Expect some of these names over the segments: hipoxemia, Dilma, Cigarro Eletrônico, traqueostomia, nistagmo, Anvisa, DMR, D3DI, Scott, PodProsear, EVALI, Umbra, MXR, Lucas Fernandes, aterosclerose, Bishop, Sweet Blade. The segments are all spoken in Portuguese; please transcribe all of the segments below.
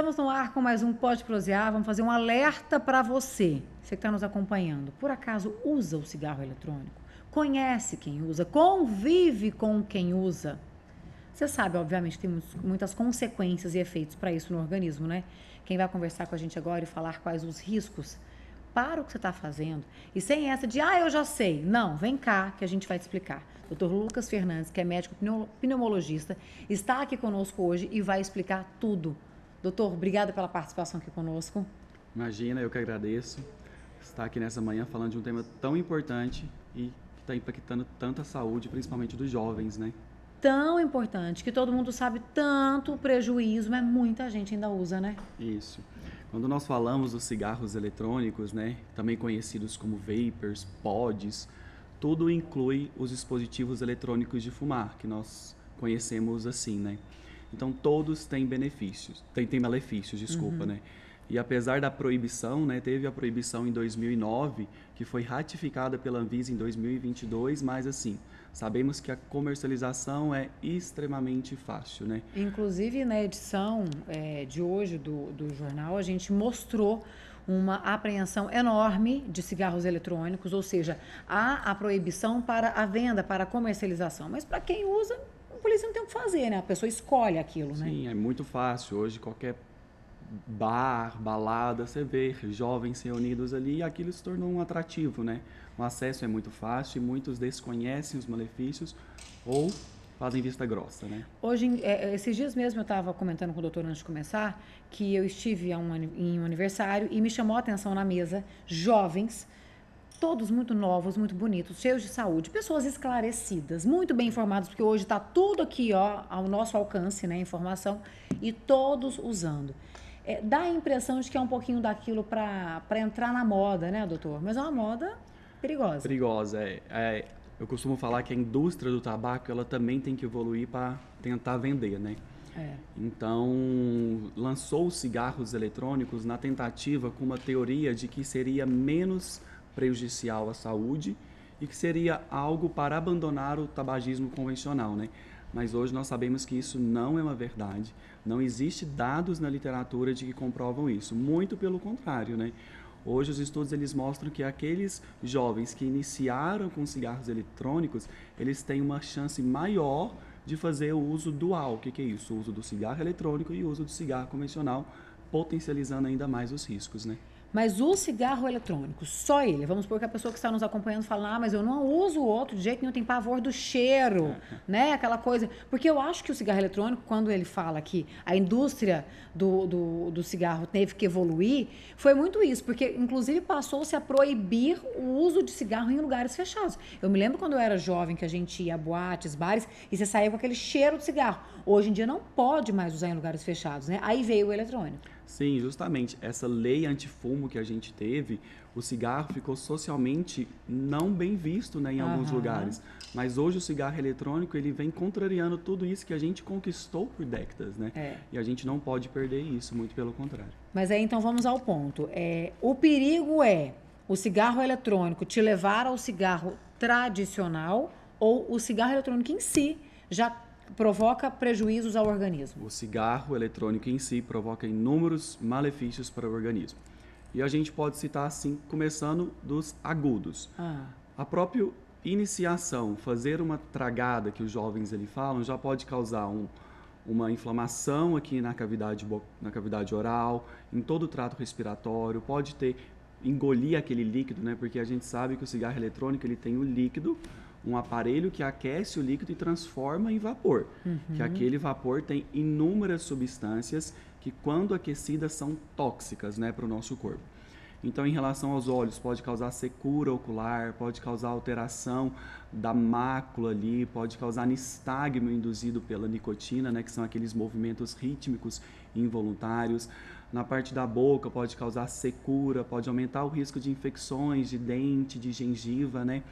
Estamos no ar com mais um PodProsear. Vamos fazer um alerta para você, você que está nos acompanhando. Por acaso usa o cigarro eletrônico? Conhece quem usa? Convive com quem usa? Você sabe, obviamente, tem muitas consequências e efeitos para isso no organismo, né? Quem vai conversar com a gente agora e falar quais os riscos para o que você está fazendo. E sem essa de, eu já sei. Não, vem cá que a gente vai te explicar. Dr. Lucas Fernandes, que é médico pneumologista, está aqui conosco hoje e vai explicar tudo. Doutor, obrigada pela participação aqui conosco. Imagina, eu que agradeço estar aqui nessa manhã falando de um tema tão importante e que está impactando tanto a saúde, principalmente dos jovens, né? Tão importante, que todo mundo sabe tanto o prejuízo, mas muita gente ainda usa, né? Isso. Quando nós falamos dos cigarros eletrônicos, né, também conhecidos como vapers, pods, tudo inclui os dispositivos eletrônicos de fumar, que nós conhecemos assim, né? Então, todos têm benefícios, têm malefícios, desculpa, né? E apesar da proibição, né, teve a proibição em 2009, que foi ratificada pela Anvisa em 2022, mas assim, sabemos que a comercialização é extremamente fácil, né? Inclusive, na edição de hoje do jornal, a gente mostrou uma apreensão enorme de cigarros eletrônicos, ou seja, há a proibição para a venda, para a comercialização, mas para quem usa, a polícia não tem o que fazer, né? A pessoa escolhe aquilo, né? Sim, é muito fácil. Hoje, qualquer bar, balada, você vê jovens reunidos ali e aquilo se tornou um atrativo, né? O acesso é muito fácil e muitos desconhecem os malefícios ou fazem vista grossa, né? Hoje, esses dias mesmo eu estava comentando com o doutor antes de começar que eu estive em um aniversário e me chamou a atenção na mesa jovens, todos muito novos, muito bonitos, cheios de saúde, pessoas esclarecidas, muito bem informadas, porque hoje está tudo aqui, ó, ao nosso alcance, né? Informação e todos usando. Dá a impressão de que é um pouquinho daquilo para entrar na moda, né, doutor? Mas é uma moda perigosa. Perigosa, eu costumo falar que a indústria do tabaco, ela também tem que evoluir para tentar vender, né? É. Então, lançou os cigarros eletrônicos na tentativa com uma teoria de que seria menos prejudicial à saúde e que seria algo para abandonar o tabagismo convencional, né? Mas hoje nós sabemos que isso não é uma verdade, não existe dados na literatura de que comprovam isso, muito pelo contrário, né? Hoje os estudos eles mostram que aqueles jovens que iniciaram com cigarros eletrônicos, eles têm uma chance maior de fazer o uso dual. O que é isso? O uso do cigarro eletrônico e o uso do cigarro convencional, potencializando ainda mais os riscos, né? Mas o cigarro eletrônico, só ele, vamos supor que a pessoa que está nos acompanhando fala, mas eu não uso o outro de jeito nenhum, tem pavor do cheiro, né, aquela coisa. Porque eu acho que o cigarro eletrônico, quando ele fala que a indústria do cigarro teve que evoluir, foi muito isso, porque inclusive passou-se a proibir o uso de cigarro em lugares fechados. Eu me lembro quando eu era jovem que a gente ia a boates, bares, e você saía com aquele cheiro de cigarro. Hoje em dia não pode mais usar em lugares fechados, né? Aí veio o eletrônico. Sim, justamente. Essa lei antifumo que a gente teve, o cigarro ficou socialmente não bem visto, né, em alguns lugares. Mas hoje o cigarro eletrônico, ele vem contrariando tudo isso que a gente conquistou por décadas, né? É. E a gente não pode perder isso, muito pelo contrário. Mas aí, então, vamos ao ponto. O perigo é o cigarro eletrônico te levar ao cigarro tradicional ou o cigarro eletrônico em si já provoca prejuízos ao organismo? O cigarro eletrônico em si provoca inúmeros malefícios para o organismo. E a gente pode citar, assim, começando dos agudos. A própria iniciação, fazer uma tragada, que os jovens eles falam, já pode causar uma inflamação aqui na cavidade oral, em todo o trato respiratório, pode engolir aquele líquido, né? Porque a gente sabe que o cigarro eletrônico ele tem o líquido, um aparelho que aquece o líquido e transforma em vapor. Que aquele vapor tem inúmeras substâncias que, quando aquecidas, são tóxicas, né, para o nosso corpo. Então, em relação aos olhos, pode causar secura ocular, pode causar alteração da mácula ali, pode causar nistagmo induzido pela nicotina, né, que são aqueles movimentos rítmicos involuntários. Na parte da boca pode causar secura, pode aumentar o risco de infecções de dente, de gengiva, né?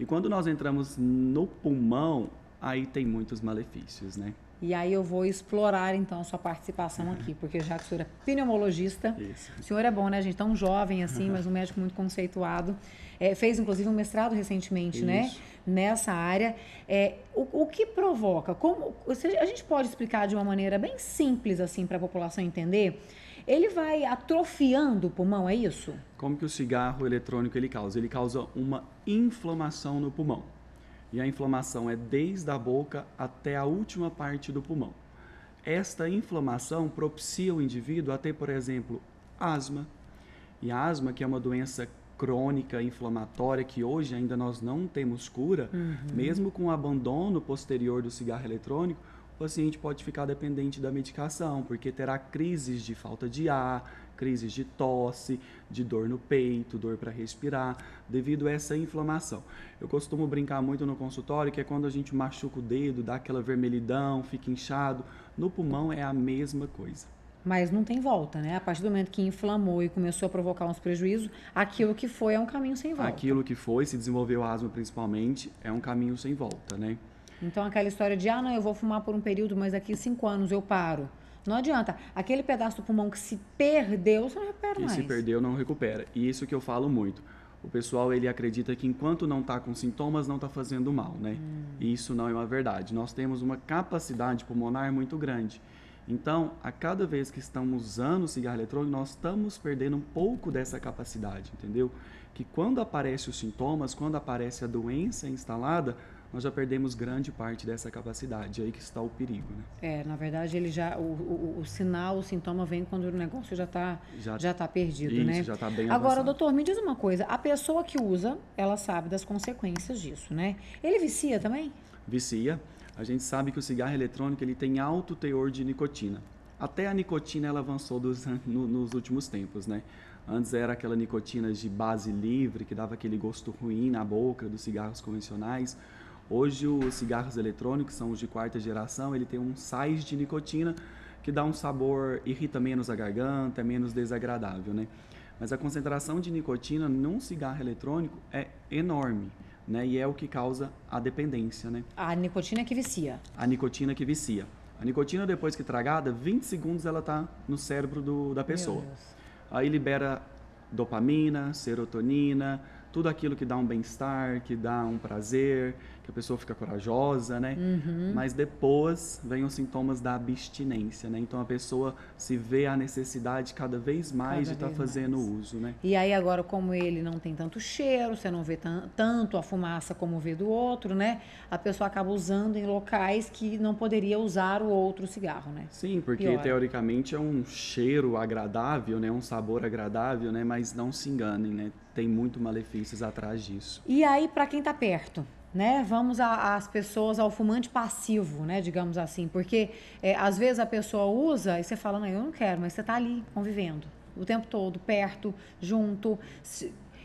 E quando nós entramos no pulmão, aí tem muitos malefícios, né? E aí eu vou explorar, então, a sua participação aqui, porque já que o senhor é pneumologista, isso. O senhor é bom, né, gente? Tão jovem assim, mas um médico muito conceituado. É, fez, inclusive, um mestrado recentemente, isso. né? Nessa área. É, o que provoca? Como, a gente pode explicar de uma maneira bem simples, assim, para a população entender. Ele vai atrofiando o pulmão, é isso? Como que o cigarro eletrônico ele causa? Ele causa uma inflamação no pulmão. E a inflamação é desde a boca até a última parte do pulmão. Esta inflamação propicia o indivíduo a ter, por exemplo, asma. E a asma, que é uma doença crônica inflamatória que hoje ainda nós não temos cura, mesmo com o abandono posterior do cigarro eletrônico, o paciente pode ficar dependente da medicação, porque terá crises de falta de ar, crises de tosse, de dor no peito, dor para respirar, devido a essa inflamação. Eu costumo brincar muito no consultório, que é quando a gente machuca o dedo, dá aquela vermelhidão, fica inchado. No pulmão é a mesma coisa. Mas não tem volta, né? A partir do momento que inflamou e começou a provocar uns prejuízos, aquilo que foi é um caminho sem volta. Aquilo que foi, se desenvolveu asma principalmente, é um caminho sem volta, né? Então, aquela história de, ah, não, eu vou fumar por um período, mas daqui 5 anos eu paro. Não adianta. Aquele pedaço do pulmão que se perdeu, você não recupera mais. Que se perdeu, não recupera. E isso que eu falo muito. O pessoal, ele acredita que enquanto não está com sintomas, não está fazendo mal, né? E isso não é uma verdade. Nós temos uma capacidade pulmonar muito grande. Então, a cada vez que estamos usando o cigarro eletrônico, nós estamos perdendo um pouco dessa capacidade, entendeu? Que quando aparecem os sintomas, quando aparece a doença instalada, nós já perdemos grande parte dessa capacidade, aí que está o perigo, né? É, na verdade, ele já, o sinal, o sintoma vem quando o negócio já tá perdido, isso, né? Já tá bem avançado. Agora, doutor, me diz uma coisa, a pessoa que usa, ela sabe das consequências disso, né? Ele vicia também? Vicia. A gente sabe que o cigarro eletrônico, ele tem alto teor de nicotina. Até a nicotina, ela avançou nos últimos tempos, né? Antes era aquela nicotina de base livre, que dava aquele gosto ruim na boca dos cigarros convencionais. Hoje, os cigarros eletrônicos, são os de 4ª geração, ele tem um sais de nicotina que dá um sabor, irrita menos a garganta, é menos desagradável, né? Mas a concentração de nicotina num cigarro eletrônico é enorme, né? E é o que causa a dependência, né? A nicotina que vicia. A nicotina que vicia. A nicotina, depois que tragada, 20 segundos ela tá no cérebro da pessoa. Meu Deus. Aí libera dopamina, serotonina, tudo aquilo que dá um bem-estar, que dá um prazer, que a pessoa fica corajosa, né? Mas depois vem os sintomas da abstinência, né? Então a pessoa se vê a necessidade cada vez mais de estar fazendo uso, né? E aí agora, como ele não tem tanto cheiro, você não vê tanto a fumaça como vê do outro, né? A pessoa acaba usando em locais que não poderia usar o outro cigarro, né? Sim, porque piora. Teoricamente é um cheiro agradável, né? Um sabor agradável, né? Mas não se enganem, né? Tem muito malefícios atrás disso. E aí, para quem tá perto, né? Vamos às pessoas, ao fumante passivo, né? Digamos assim, porque às vezes a pessoa usa e você fala, não, eu não quero, mas você tá ali convivendo o tempo todo, perto, junto,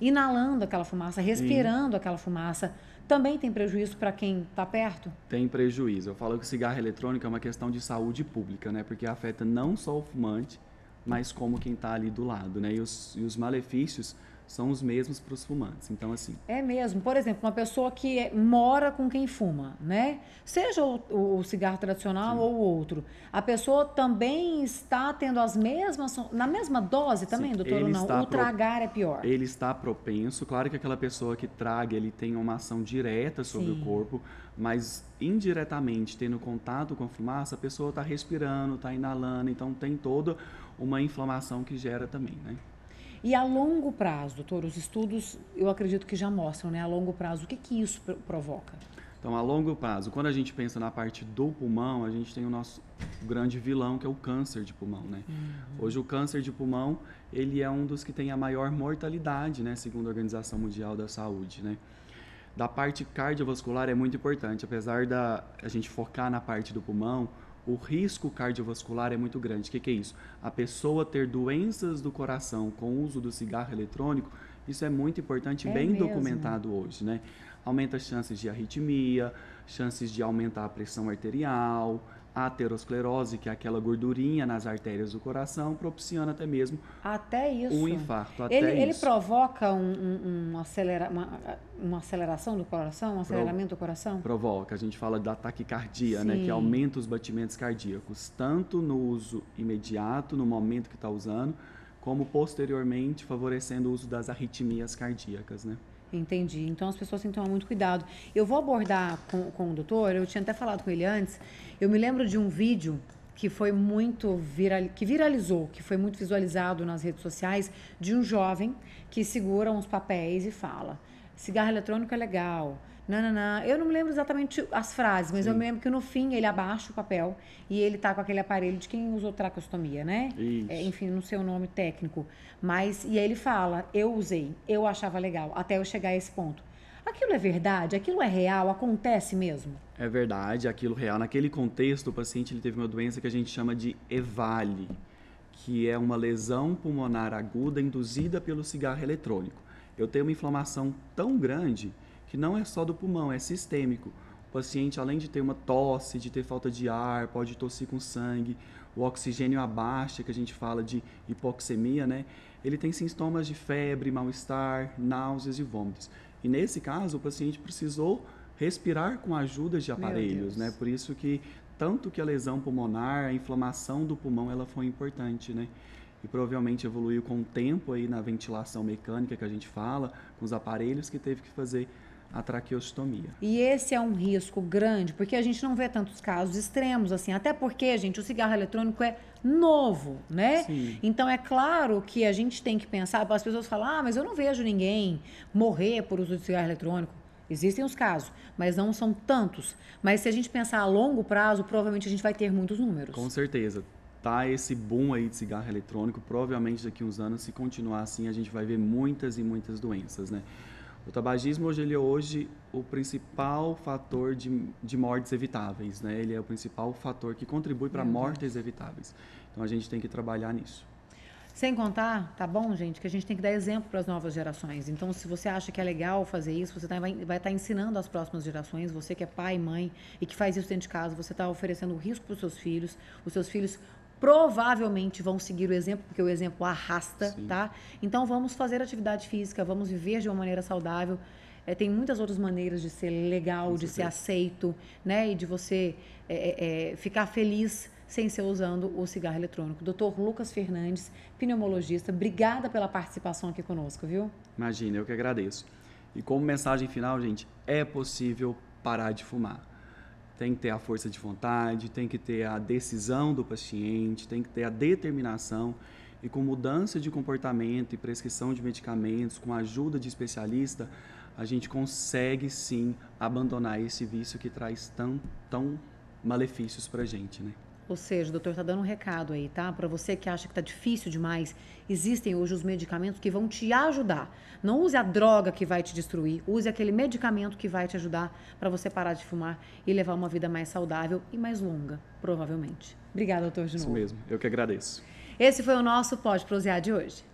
inalando aquela fumaça, respirando aquela fumaça. Também tem prejuízo para quem está perto? Tem prejuízo. Eu falo que o cigarro eletrônico é uma questão de saúde pública, né? Porque afeta não só o fumante, mas como quem está ali do lado, né? E os malefícios são os mesmos para os fumantes, então assim... É mesmo, por exemplo, uma pessoa que mora com quem fuma, né? Seja o cigarro tradicional ou o outro, a pessoa também está tendo as mesmas... Na mesma dose também, doutor, ou não? O tragar é pior? Ele está propenso, claro que aquela pessoa que traga, ele tem uma ação direta sobre o corpo, mas indiretamente, tendo contato com a fumaça, a pessoa está respirando, está inalando, então tem toda uma inflamação que gera também, né? E a longo prazo, doutor, os estudos, eu acredito que já mostram, né? A longo prazo, o que isso provoca? Então, a longo prazo, quando a gente pensa na parte do pulmão, a gente tem o nosso grande vilão, que é o câncer de pulmão, né? Hoje, o câncer de pulmão, ele é um dos que tem a maior mortalidade, né? Segundo a Organização Mundial da Saúde, né? Da parte cardiovascular é muito importante, apesar da a gente focar na parte do pulmão, o risco cardiovascular é muito grande. O que é isso? A pessoa ter doenças do coração com o uso do cigarro eletrônico, isso é muito importante, bem documentado hoje, né? Aumenta as chances de arritmia, chances de aumentar a pressão arterial, A aterosclerose, que é aquela gordurinha nas artérias do coração, propiciando até mesmo um infarto. Ele provoca uma aceleração do coração, um aceleramento do coração? Provoca. A gente fala da taquicardia, né, que aumenta os batimentos cardíacos, tanto no uso imediato, no momento que está usando, como posteriormente favorecendo o uso das arritmias cardíacas, né? Entendi. Então, as pessoas têm que tomar muito cuidado. Eu vou abordar com o doutor, eu tinha até falado com ele antes, eu me lembro de um vídeo que foi muito viralizou, que foi muito visualizado nas redes sociais, de um jovem que segura uns papéis e fala, cigarro eletrônico é legal, nananã. Eu não me lembro exatamente as frases, mas eu me lembro que no fim ele abaixa o papel e ele tá com aquele aparelho de quem usou tracostomia, né? Enfim, não sei o nome técnico. Mas, e aí ele fala, eu usei, eu achava legal, até eu chegar a esse ponto. Aquilo é verdade? Aquilo é real? Acontece mesmo? É verdade, aquilo real. Naquele contexto, o paciente ele teve uma doença que a gente chama de EVALI, que é uma lesão pulmonar aguda induzida pelo cigarro eletrônico. Eu tenho uma inflamação tão grande que não é só do pulmão, é sistêmico. O paciente, além de ter uma tosse, de ter falta de ar, pode tossir com sangue, o oxigênio abaixa, que a gente fala de hipoxemia, né? Ele tem sintomas de febre, mal-estar, náuseas e vômitos. E nesse caso, o paciente precisou respirar com a ajuda de aparelhos, né? Por isso que, tanto que a lesão pulmonar, a inflamação do pulmão, ela foi importante, né? E provavelmente evoluiu com o tempo aí na ventilação mecânica que a gente fala, com os aparelhos que teve que fazer a traqueostomia. E esse é um risco grande, porque a gente não vê tantos casos extremos assim, até porque, gente, o cigarro eletrônico é novo, né? Sim. Então é claro que a gente tem que pensar, as pessoas falam, ah, mas eu não vejo ninguém morrer por uso de cigarro eletrônico. Existem os casos, mas não são tantos. Mas se a gente pensar a longo prazo, provavelmente a gente vai ter muitos números. Com certeza. Tá esse boom aí de cigarro eletrônico, provavelmente daqui a uns anos, se continuar assim, a gente vai ver muitas e muitas doenças, né? O tabagismo hoje, ele é o principal fator de mortes evitáveis, né? Ele é o principal fator que contribui para mortes evitáveis. Então, a gente tem que trabalhar nisso. Sem contar, tá bom, gente, que a gente tem que dar exemplo para as novas gerações. Então, se você acha que é legal fazer isso, você vai estar ensinando às próximas gerações, você que é pai, mãe e que faz isso dentro de casa, você está oferecendo risco para os seus filhos provavelmente vão seguir o exemplo, porque o exemplo arrasta, tá? Então, vamos fazer atividade física, vamos viver de uma maneira saudável. Tem muitas outras maneiras de ser legal, de ser aceito, né? E de você ficar feliz sem ser usando o cigarro eletrônico. Dr. Lucas Fernandes, pneumologista, obrigada pela participação aqui conosco, viu? Imagina, eu que agradeço. E como mensagem final, gente, é possível parar de fumar. Tem que ter a força de vontade, tem que ter a decisão do paciente, tem que ter a determinação. E com mudança de comportamento e prescrição de medicamentos, com a ajuda de especialista, a gente consegue sim abandonar esse vício que traz tão malefícios pra gente, né? Ou seja, o doutor está dando um recado aí, tá? Para você que acha que está difícil demais, existem hoje os medicamentos que vão te ajudar. Não use a droga que vai te destruir, use aquele medicamento que vai te ajudar para você parar de fumar e levar uma vida mais saudável e mais longa, provavelmente. Obrigada, doutor, de novo. Isso mesmo, eu que agradeço. Esse foi o nosso PodProsear de hoje.